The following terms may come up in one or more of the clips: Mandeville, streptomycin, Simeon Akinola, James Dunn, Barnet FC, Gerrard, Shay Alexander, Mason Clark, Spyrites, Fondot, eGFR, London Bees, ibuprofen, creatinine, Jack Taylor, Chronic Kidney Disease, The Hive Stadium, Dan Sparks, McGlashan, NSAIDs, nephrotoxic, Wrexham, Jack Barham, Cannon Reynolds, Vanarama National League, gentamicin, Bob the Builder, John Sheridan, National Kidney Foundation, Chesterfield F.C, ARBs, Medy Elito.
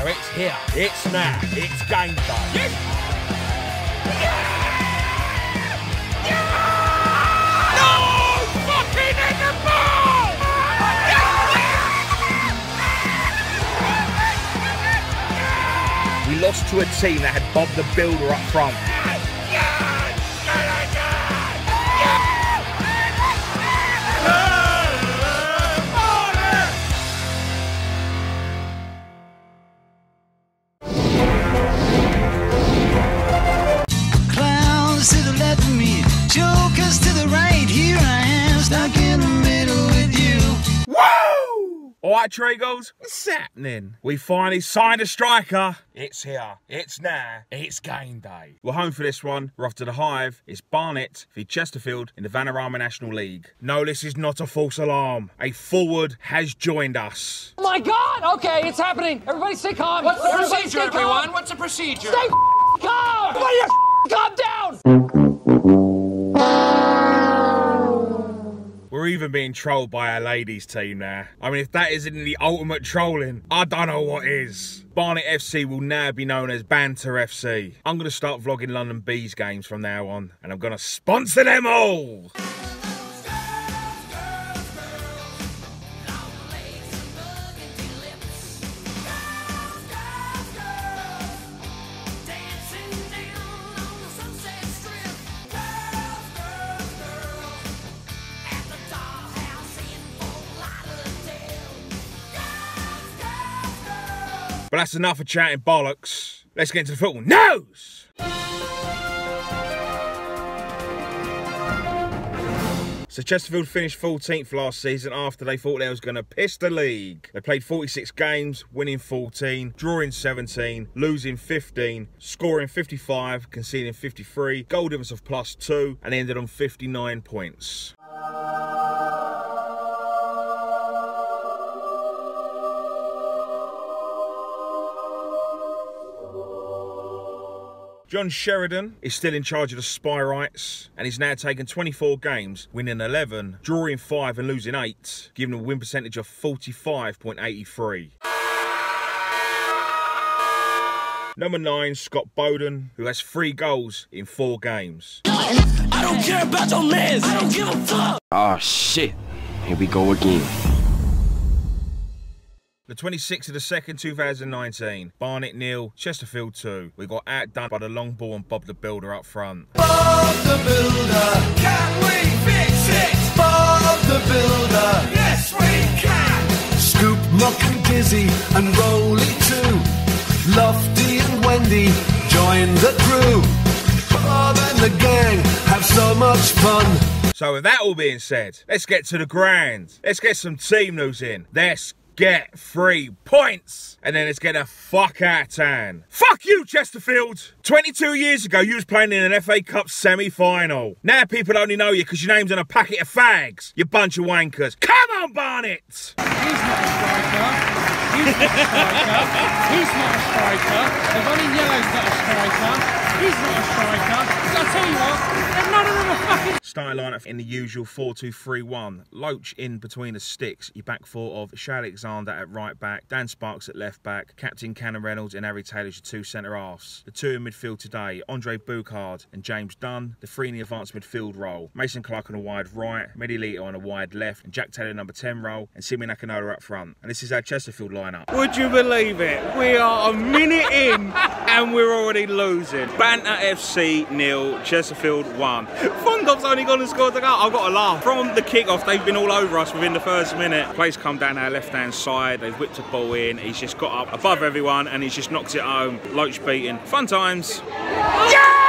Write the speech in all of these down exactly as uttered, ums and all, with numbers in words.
So it's here, it's now, it's game time. Yes! Yeah! Yeah! No! Fucking in the ball! Yeah! We lost to a team that had Bob the Builder up front. Alright, Trigos, what's happening? We finally signed a striker. It's here, it's now, it's game day. We're home for this one. We're off to the Hive. It's Barnet v Chesterfield in the Vanarama National League. No, this is not a false alarm. A forward has joined us. Oh my God! Okay, it's happening. Everybody stay calm. What's the Everybody procedure, everyone? Calm. What's the procedure? Stay calm! Everybody calm down! We're even being trolled by our ladies team there. I mean, if that isn't the ultimate trolling, I don't know what is. Barnet F C will now be known as Banter F C. I'm going to start vlogging London Bees games from now on, and I'm going to sponsor them all. But that's enough of chatting bollocks. Let's get into the football news! So Chesterfield finished fourteenth last season after they thought they was going to piss the league. They played forty-six games, winning fourteen, drawing seventeen, losing fifteen, scoring fifty-five, conceding fifty-three, goal difference of plus two, and ended on fifty-nine points. John Sheridan is still in charge of the Spyrites, and he's now taken twenty-four games, winning eleven, drawing five and losing eight, giving a win percentage of forty-five point eight three. Number nine, Scott Bowden, who has three goals in four games. I don't care about your mess. I don't give a fuck. Oh shit, here we go again. The twenty-sixth of the second, two thousand nineteen, Barnet nil, Chesterfield two. We got outdone by the long ball and Bob the Builder up front. Bob the Builder, can we fix it? Bob the Builder, yes we can. Scoop, Mock and Gizzy and Rolly too. Lofty and Wendy, join the crew. Bob and the gang have so much fun. So with that all being said, let's get to the grand. Let's get some team news in. Let's get three points, and then let's get a fuck out of town. Fuck you, Chesterfield. twenty-two years ago, you was playing in an F A Cup semi-final. Now people only know you because your name's on a packet of fags, you bunch of wankers. Come on, Barnet! He's not a striker. He's not a striker. He's not a striker. The one in yellow's not a striker. He's not a striker. I'll tell you what, none of them are fucking... Starting lineup in the usual four two three one. Loach in between the sticks. Your back four of Shay Alexander at right back, Dan Sparks at left back, Captain Cannon Reynolds and Harry Taylor's your two centre halves. The two in midfield today, Andre Bouchard and James Dunn. The three in the advanced midfield role, Mason Clark on a wide right, Medy Elito on a wide left, and Jack Taylor number ten role, and Simeon Akinola up front. And this is our Chesterfield lineup. Would you believe it? We are a minute in and we're already losing. Banter F C nil, Chesterfield one. Fongov's only gone and scored the goal. I've got to laugh. From the kickoff, they've been all over us within the first minute. Play's come down our left-hand side. They've whipped a ball in. He's just got up above everyone and he's just knocked it home. Loach beaten. Fun times. Yeah!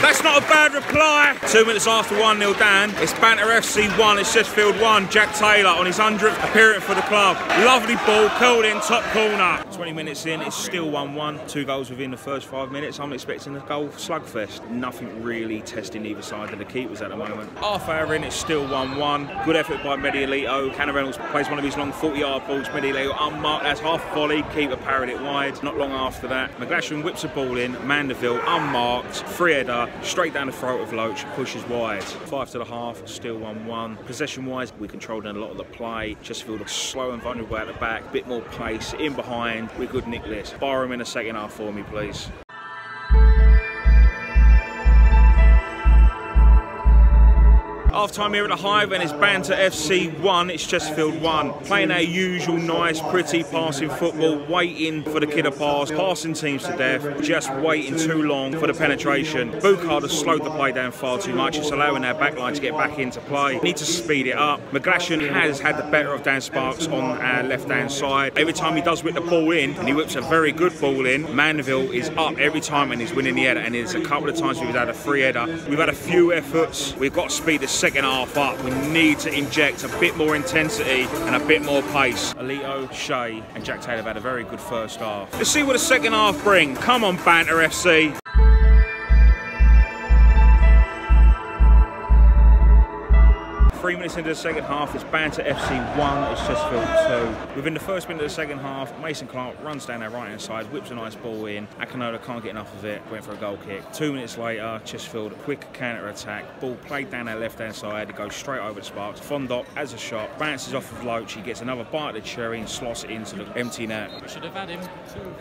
That's not a bad reply. Two minutes after one nil down, it's Banter F C one, it's Chesterfield one. Jack Taylor on his hundredth appearance for the club. Lovely ball, curled in, top corner. twenty minutes in, it's still one one. Two goals within the first five minutes. I'm expecting a goal slugfest. Nothing really testing either side of the keepers at the moment. Half hour in, it's still one one. Good effort by Medy Elito. Cannon Reynolds plays one of his long forty-yard balls. Medy Elito unmarked, that's half volley. Keeper parried it wide. Not long after that, McGlashan whips a ball in. Mandeville unmarked, free header. Taylor, straight down the throat of Loach, pushes wide. Five to the half, still one one. Possession-wise, we controlled a lot of the play. Chesterfield looks slow and vulnerable at the back, bit more pace, in behind. We're good nick list. Bar him in the second half for me, please. Half time here at the Hive and it's Barnet F C one, it's Chesterfield one. Playing our usual nice, pretty passing football, waiting for the kid to pass, passing teams to death, just waiting too long for the penetration. Bouchard has slowed the play down far too much, it's allowing our backline to get back into play. Need to speed it up. McGlashan has had the better of Dan Sparks on our left-hand side. Every time he does whip the ball in, and he whips a very good ball in, Mandeville is up every time and he's winning the header, and there's a couple of times we've had a free header. We've had a few efforts, we've got to speed the second half up. We need to inject a bit more intensity and a bit more pace. Elito, Shay and Jack Taylor have had a very good first half. Let's see what the second half bring. Come on, Barnet F C. Three minutes into the second half, it's Barnet F C one, it's Chesterfield two. Within the first minute of the second half, Mason Clark runs down our right hand side, whips a nice ball in. Akinola can't get enough of it, went for a goal kick. Two minutes later, Chesterfield, quick counter attack, ball played down our left hand side, it goes straight over to Sparks. Fongov has a shot, bounces off of Loach, he gets another bite of the cherry and slots it into the empty net. Should have had him too.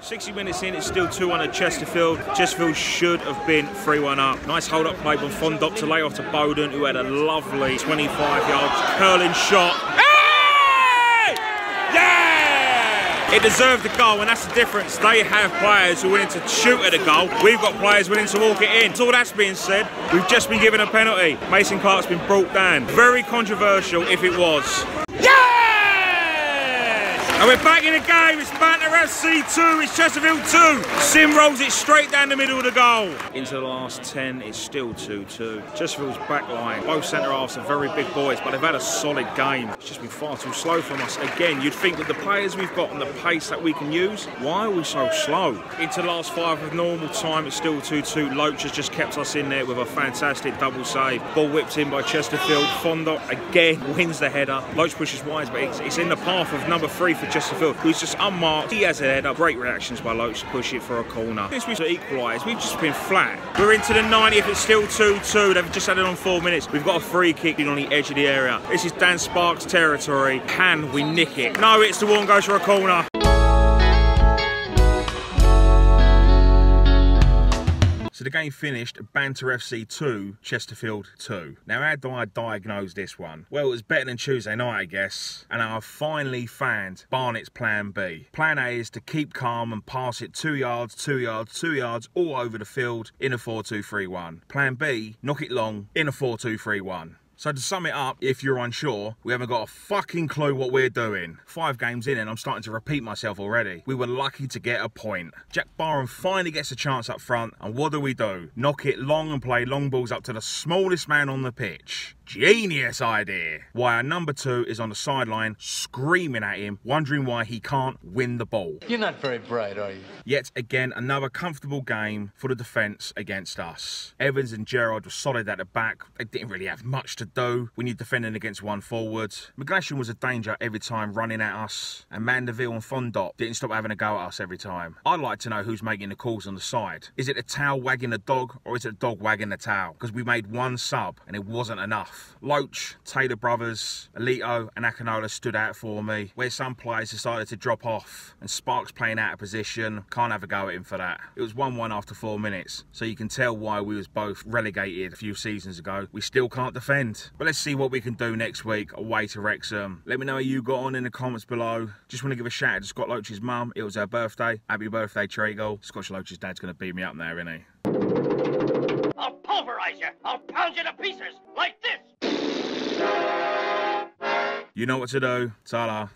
sixty minutes in, it's still two one at Chesterfield. Chesterfield should have been three one up. Nice hold-up play from Bonfondot to lay off to Bowden, who had a lovely twenty-five yard curling shot. Hey! Yeah! It deserved the goal, and that's the difference. They have players who are willing to shoot at a goal. We've got players willing to walk it in. So all that's being said, we've just been given a penalty. Mason Clark's been brought down. Very controversial if it was. And we're back in the game, it's Barnet F C two, it's Chesterfield two. Sim rolls it straight down the middle of the goal. Into the last ten, it's still two two. Chesterfield's back line, both centre-halves are very big boys, but they've had a solid game. It's just been far too slow from us. Again, you'd think with the players we've got and the pace that we can use, why are we so slow? Into the last five with normal time, it's still two two. Loach has just kept us in there with a fantastic double save. Ball whipped in by Chesterfield. Fondot again wins the header. Loach pushes wide, but it's, it's in the path of number three for Chesterfield, who's just unmarked. He has a header. Great reactions by Loach to push it for a corner. Since we've equalised, we've just been flat. We're into the ninetieth, it's still two two. They've just added on four minutes. We've got a free kick on the edge of the area. This is Dan Sparks' territory. Can we nick it? No, it's the one goes for a corner. So the game finished, Barnet F C two, Chesterfield two. Now how do I diagnose this one? Well, it was better than Tuesday night, I guess. And I've finally found Barnet's plan B. Plan A is to keep calm and pass it two yards, two yards, two yards, all over the field in a four two three one. Plan B, knock it long in a four two three one. So to sum it up, if you're unsure, we haven't got a fucking clue what we're doing. Five games in and I'm starting to repeat myself already. We were lucky to get a point. Jack Barham finally gets a chance up front, and what do we do? Knock it long and play long balls up to the smallest man on the pitch. Genius idea. Why our number two is on the sideline screaming at him, wondering why he can't win the ball. You're not very bright, are you? Yet again, another comfortable game for the defence against us. Evans and Gerrard were solid at the back. They didn't really have much to do when you're defending against one forward. McGlashan was a danger every time running at us, and Mandeville and Fondot didn't stop having a go at us every time. I'd like to know who's making the calls on the side. Is it the towel wagging the dog, or is it the dog wagging the towel? Because we made one sub and it wasn't enough. Loach, Taylor brothers, Elito and Akinola stood out for me, where some players decided to drop off and Sparks playing out of position. Can't have a go at him for that. It was one one after four minutes, so you can tell why we was both relegated a few seasons ago. We still can't defend. But let's see what we can do next week away to Wrexham. Let me know how you got on in the comments below. Just want to give a shout out to Scott Loach's mum. It was her birthday. Happy birthday, Treagle. Scott Loach's dad's going to beat me up now, isn't he? I'll pulverize you. I'll pound you to pieces like this. You know what to do. Ta-da.